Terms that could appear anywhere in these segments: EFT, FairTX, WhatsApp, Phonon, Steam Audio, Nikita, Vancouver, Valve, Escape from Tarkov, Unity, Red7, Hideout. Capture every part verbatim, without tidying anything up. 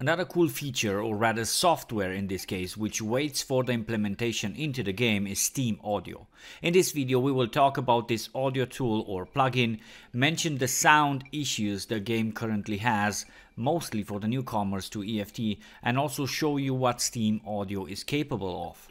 Another cool feature, or rather software in this case, which waits for the implementation into the game is Steam Audio. In this video we will talk about this audio tool or plugin, mention the sound issues the game currently has, mostly for the newcomers to E F T, and also show you what Steam Audio is capable of.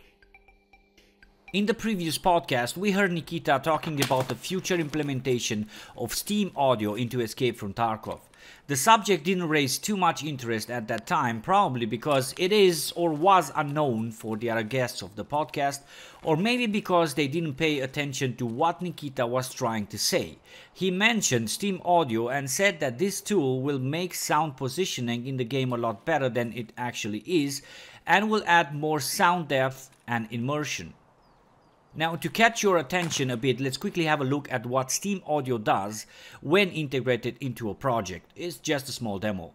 In the previous podcast, we heard Nikita talking about the future implementation of Steam Audio into Escape from Tarkov. The subject didn't raise too much interest at that time, probably because it is or was unknown for the other guests of the podcast, or maybe because they didn't pay attention to what Nikita was trying to say. He mentioned Steam Audio and said that this tool will make sound positioning in the game a lot better than it actually is, and will add more sound depth and immersion. Now, to catch your attention a bit, let's quickly have a look at what Steam Audio does when integrated into a project. It's just a small demo.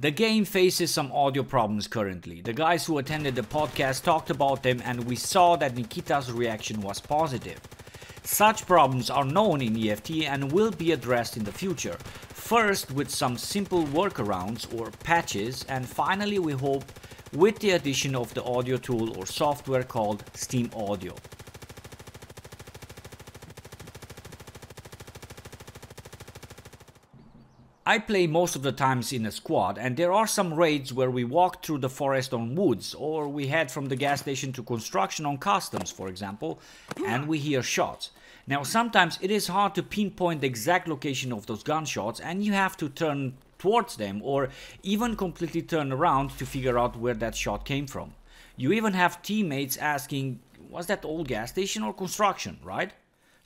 The game faces some audio problems currently. The guys who attended the podcast talked about them, and we saw that Nikita's reaction was positive. Such problems are known in E F T and will be addressed in the future, first with some simple workarounds or patches, and finally we hope with the addition of the audio tool or software called Steam Audio. I play most of the times in a squad, and there are some raids where we walked through the forest on woods, or we head from the gas station to construction on customs, for example, and we hear shots. Now sometimes it is hard to pinpoint the exact location of those gunshots, and you have to turn towards them or even completely turn around to figure out where that shot came from. You even have teammates asking, was that old gas station or construction, right?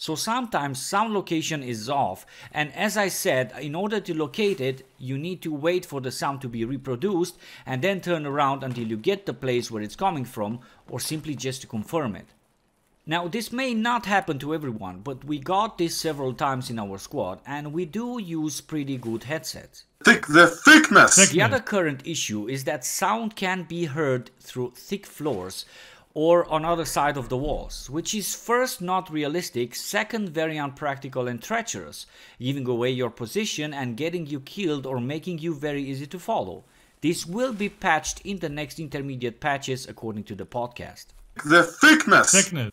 So sometimes sound location is off, and as I said, in order to locate it, you need to wait for the sound to be reproduced and then turn around until you get the place where it's coming from, or simply just to confirm it. Now this may not happen to everyone, but we got this several times in our squad, and we do use pretty good headsets. Thick the thickness! Thickness. The other current issue is that sound can be heard through thick floors, or on other side of the walls, which is first not realistic, second very unpractical and treacherous, giving away your position and getting you killed or making you very easy to follow. This will be patched in the next intermediate patches according to the podcast. The thickness! Thickness.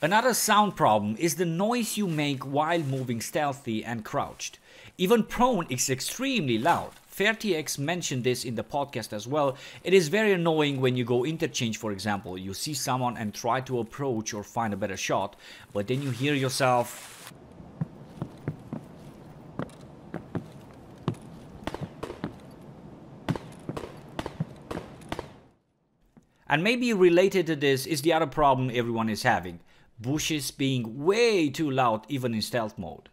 Another sound problem is the noise you make while moving stealthy and crouched. Even prone is extremely loud. FairTX mentioned this in the podcast as well. It is very annoying when you go interchange, for example. You see someone and try to approach or find a better shot, but then you hear yourself. And maybe related to this is the other problem everyone is having. Bushes being way too loud even in stealth mode.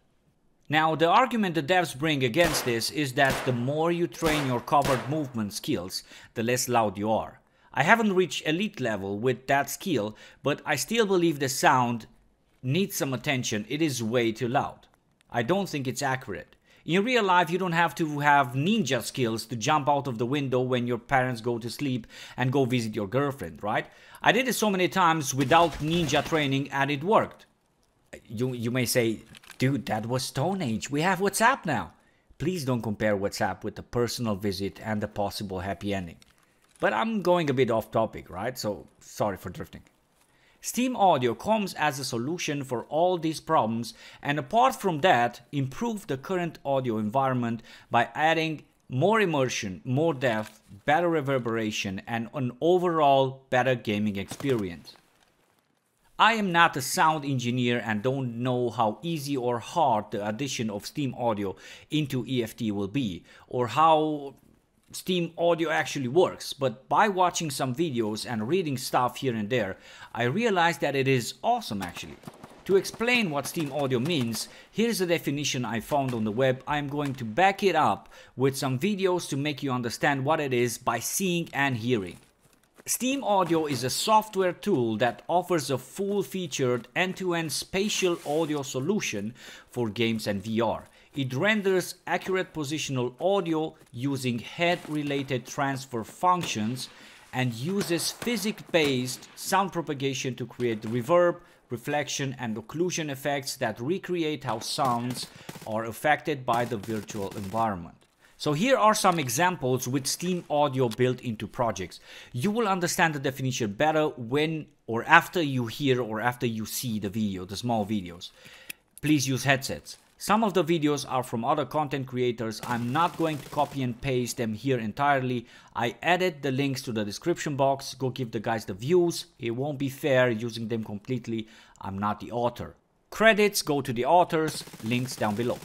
Now, the argument the devs bring against this is that the more you train your covered movement skills, the less loud you are. I haven't reached elite level with that skill, but I still believe the sound needs some attention. It is way too loud. I don't think it's accurate. In real life, you don't have to have ninja skills to jump out of the window when your parents go to sleep and go visit your girlfriend, right? I did it so many times without ninja training, and it worked. You, you may say, dude, that was Stone Age. We have WhatsApp now. Please don't compare WhatsApp with the personal visit and the possible happy ending. But I'm going a bit off topic, right? So sorry for drifting. Steam Audio comes as a solution for all these problems, and apart from that, improve the current audio environment by adding more immersion, more depth, better reverberation, and an overall better gaming experience. I am not a sound engineer and don't know how easy or hard the addition of Steam Audio into E F T will be, or how Steam Audio actually works, but by watching some videos and reading stuff here and there, I realized that it is awesome actually. To explain what Steam Audio means, here's a definition I found on the web. I'm going to back it up with some videos to make you understand what it is by seeing and hearing. Steam Audio is a software tool that offers a full-featured end-to-end spatial audio solution for games and V R. It renders accurate positional audio using head-related transfer functions and uses physics-based sound propagation to create reverb, reflection and occlusion effects that recreate how sounds are affected by the virtual environment. So here are some examples with Steam Audio built into projects. You will understand the definition better when or after you hear or after you see the video, the small videos. Please use headsets. Some of the videos are from other content creators. I'm not going to copy and paste them here entirely. I added the links to the description box. Go give the guys the views. It won't be fair using them completely. I'm not the author. Credits go to the authors. Links down below.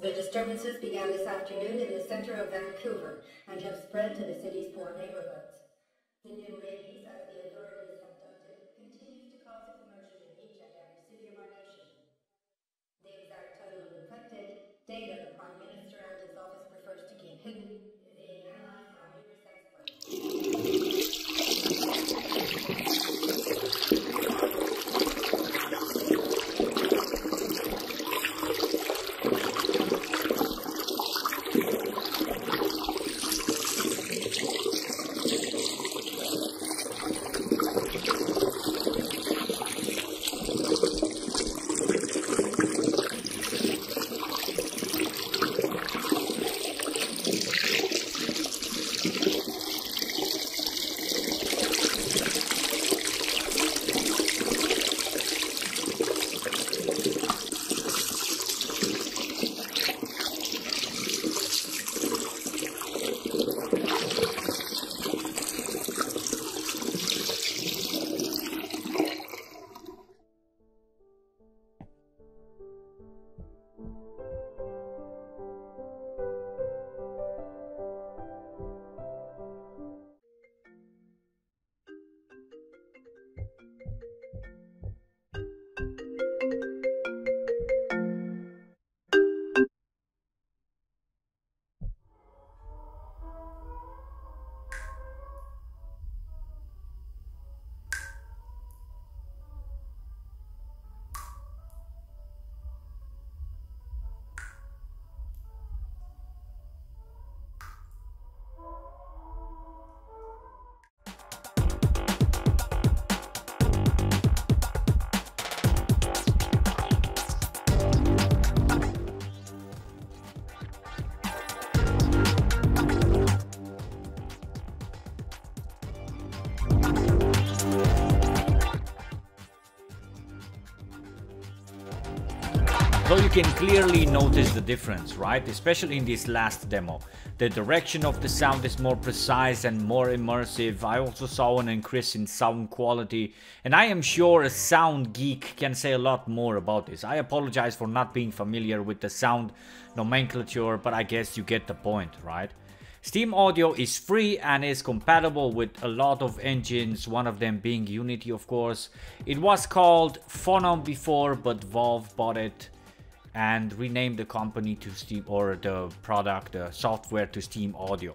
The disturbances began this afternoon in the center of Vancouver and have spread to the city's poor neighborhoods. The new raids that the authorities have conducted continues to cause a commotion in each and every city of our nation. The exact total infected, data the Prime Minister and his office prefers to keep hidden, is being analyzed by numerous experts. So you can clearly notice the difference, right? Especially in this last demo. The direction of the sound is more precise and more immersive. I also saw an increase in sound quality, and I am sure a sound geek can say a lot more about this. I apologize for not being familiar with the sound nomenclature, but I guess you get the point, right? Steam Audio is free and is compatible with a lot of engines, one of them being Unity, of course. It was called Phonon before, but Valve bought it and renamed the company to Steam, or the product, the software, to Steam Audio.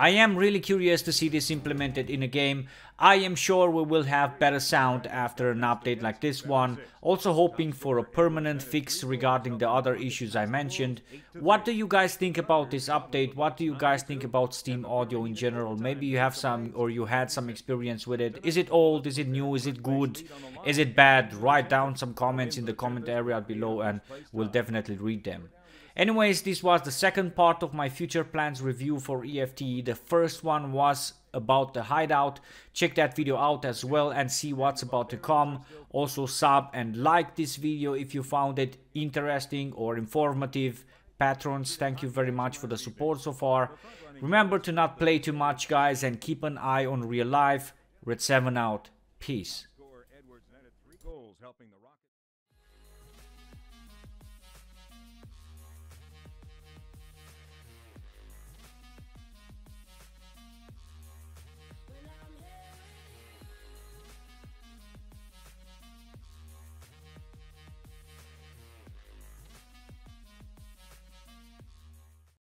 I am really curious to see this implemented in a game. I am sure we will have better sound after an update like this one. Also hoping for a permanent fix regarding the other issues I mentioned. What do you guys think about this update? What do you guys think about Steam Audio in general? Maybe you have some, or you had some experience with it. Is it old? Is it new? Is it good? Is it bad? Write down some comments in the comment area below and we'll definitely read them. Anyways, this was the second part of my future plans review for E F T. The first one was about the hideout. Check that video out as well and see what's about to come. Also, sub and like this video if you found it interesting or informative. patrons, thank you very much for the support so far. Remember to not play too much, guys, and keep an eye on real life. Red seven out. Peace.